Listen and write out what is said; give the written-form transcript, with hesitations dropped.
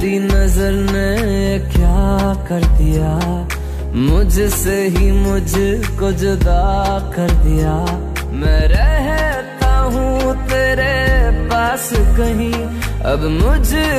तेरी नजर ने क्या कर दिया, मुझसे ही मुझको जुदा कर दिया। मैं रहता हूँ तेरे पास कहीं अब मुझे